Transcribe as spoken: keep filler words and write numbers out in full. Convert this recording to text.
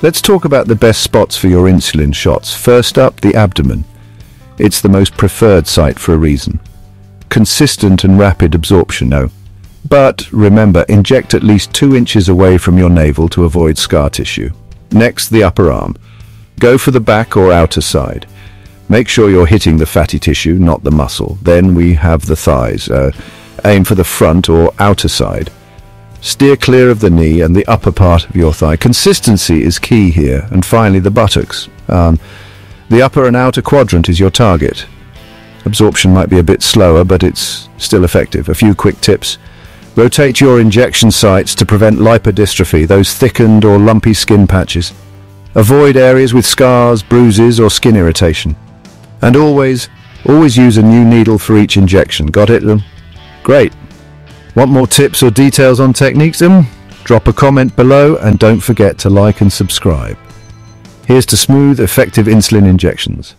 Let's talk about the best spots for your insulin shots. First up, the abdomen. It's the most preferred site for a reason. Consistent and rapid absorption, no. But remember, inject at least two inches away from your navel to avoid scar tissue. Next, the upper arm. Go for the back or outer side. Make sure you're hitting the fatty tissue, not the muscle. Then we have the thighs. Uh, aim for the front or outer side. Steer clear of the knee and the upper part of your thigh. Consistency is key here. And finally, the buttocks. Um, the upper and outer quadrant is your target. Absorption might be a bit slower, but it's still effective. A few quick tips. Rotate your injection sites to prevent lipodystrophy, those thickened or lumpy skin patches. Avoid areas with scars, bruises, or skin irritation. And always, always use a new needle for each injection. Got it? Great. Want more tips or details on techniques? Um, drop a comment below and don't forget to like and subscribe. Here's to smooth, effective insulin injections.